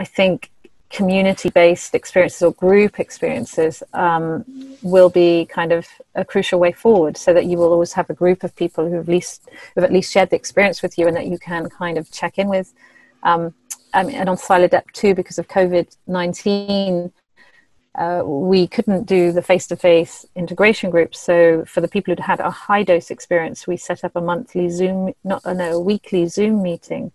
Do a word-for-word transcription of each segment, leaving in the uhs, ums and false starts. I think community-based experiences or group experiences um, will be kind of a crucial way forward, so that you will always have a group of people who have, least, who have at least shared the experience with you, and that you can kind of check in with. Um, I mean, and on SiloDep too, because of COVID nineteen, uh, we couldn't do the face-to-face integration groups. So for the people who'd had a high-dose experience, we set up a monthly Zoom, not uh, no, a weekly Zoom meeting.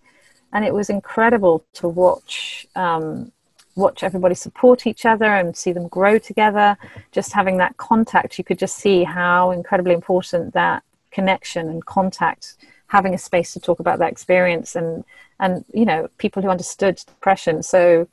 And it was incredible to watch um, watch everybody support each other and see them grow together. Just having that contact, you could just see how incredibly important that connection and contact, having a space to talk about that experience, and, and you know, people who understood depression. So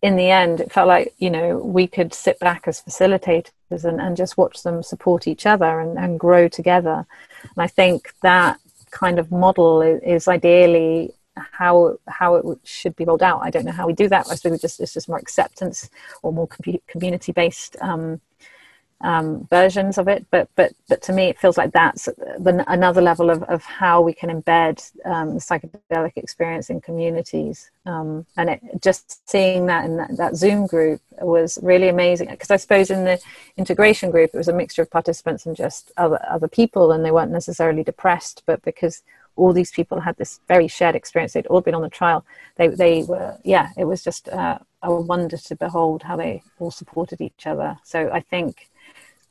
in the end, it felt like, you know, we could sit back as facilitators and, and just watch them support each other and, and grow together. And I think that kind of model is, is ideally how how it should be rolled out. I don't know how we do that. I suppose just it's just more acceptance or more community based um, um, versions of it. But but but to me, it feels like that's the, another level of of how we can embed um, the psychedelic experience in communities. Um, and it, just seeing that in that, that Zoom group was really amazing, because I suppose in the integration group, it was a mixture of participants and just other other people, and they weren't necessarily depressed, but because all these people had this very shared experience. They'd all been on the trial. They, they were, yeah, it was just uh, a wonder to behold how they all supported each other. So I think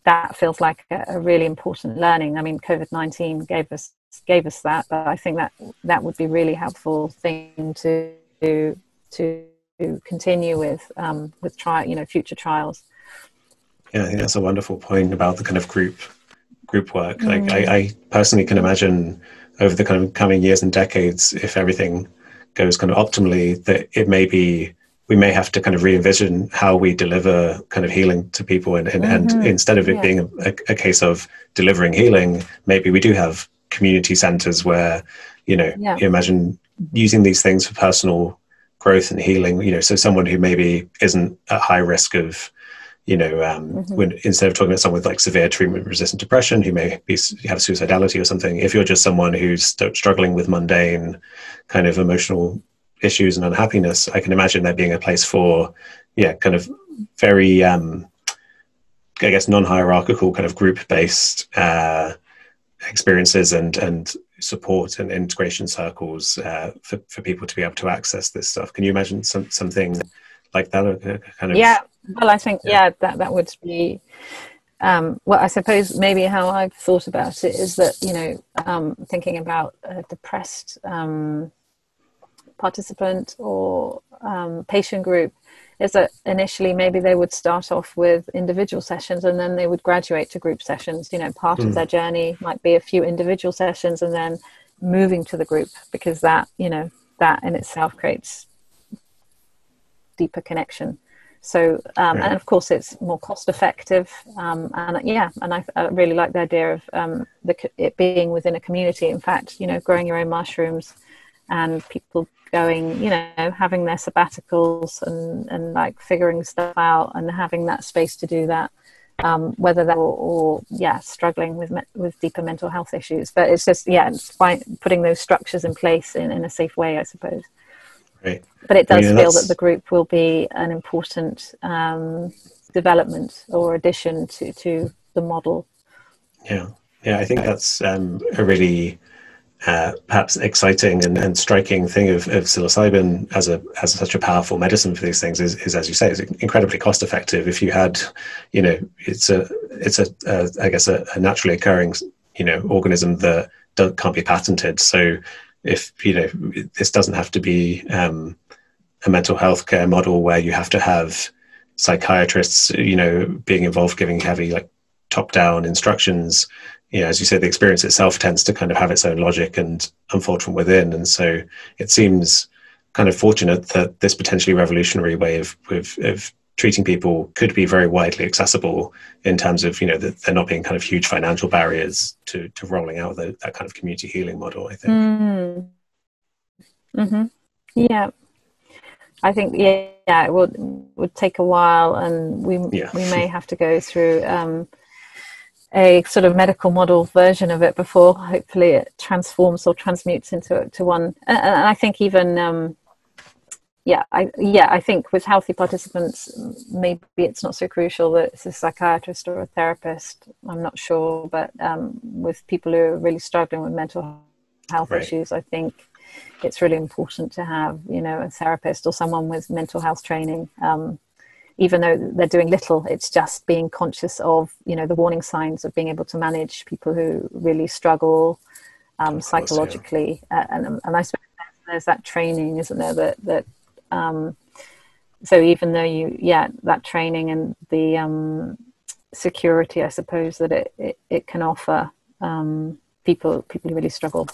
that feels like a, a really important learning. I mean, COVID nineteen gave us gave us that, but I think that that would be really helpful thing to to, to continue with um, with trial, you know, future trials. Yeah, I think that's a wonderful point about the kind of group group work. Like mm. I, I personally can imagine, over the kind of coming years and decades, if everything goes kind of optimally, that it may be, we may have to kind of re-envision how we deliver kind of healing to people. And, and, mm-hmm. and instead of it yeah. being a, a case of delivering healing, maybe we do have community centers where, you know, yeah. you imagine using these things for personal growth and healing, you know, so someone who maybe isn't at high risk of, you know, um, mm-hmm. when instead of talking about someone with like severe treatment-resistant depression who may be, have suicidality or something, if you're just someone who's st- struggling with mundane kind of emotional issues and unhappiness, I can imagine there being a place for, yeah, kind of very, um, I guess, non-hierarchical kind of group-based uh, experiences and and support and integration circles uh, for for people to be able to access this stuff. Can you imagine some something like that? Or kind of yeah. Well, I think, yeah, that, that would be, um, well, I suppose maybe how I've thought about it is that, you know, um, thinking about a depressed um, participant or um, patient group is that initially maybe they would start off with individual sessions and then they would graduate to group sessions. You know, part mm. of their journey might be a few individual sessions and then moving to the group, because that, you know, that in itself creates deeper connection. So, um, and of course, it's more cost-effective, um, and yeah, and I, I really like the idea of um, the, it being within a community. In fact, you know, growing your own mushrooms, and people going, you know, having their sabbaticals and and like figuring stuff out, and having that space to do that, um, whether they're or, or yeah, struggling with me- with deeper mental health issues. But it's just yeah, it's by putting those structures in place in, in a safe way, I suppose. Right. But it does I mean, feel that's... that the group will be an important um, development or addition to, to the model. Yeah, yeah, I think that's um, a really uh, perhaps exciting and, and striking thing of, of psilocybin as a as such a powerful medicine for these things is, is as you say, it's incredibly cost effective. If you had, you know, it's a it's a, a I guess a, a naturally occurring, you know, organism that can't be patented, so. If, you know, this doesn't have to be um, a mental health care model where you have to have psychiatrists, you know, being involved, giving heavy, like, top-down instructions. You know, as you said, the experience itself tends to kind of have its own logic and unfold from within. And so it seems kind of fortunate that this potentially revolutionary way of, of, of treating people could be very widely accessible in terms of, you know, that they're not being kind of huge financial barriers to, to rolling out the, that kind of community healing model, I think. Mm. Mm-hmm. Yeah. I think, yeah, yeah it would, would take a while, and we yeah. we may have to go through um, a sort of medical model version of it before hopefully it transforms or transmutes into to one. And I think even... Um, yeah, I, yeah, I think with healthy participants, maybe it's not so crucial that it's a psychiatrist or a therapist. I'm not sure, but um, with people who are really struggling with mental health right. issues, I think it's really important to have, you know, a therapist or someone with mental health training. Um, even though they're doing little, it's just being conscious of, you know, the warning signs of being able to manage people who really struggle um, course, psychologically. Yeah. Uh, and, and I suppose there's that training, isn't there, that, that um, so even though you, yeah, that training and the um, security, I suppose, that it, it, it can offer um, people, people who really struggle.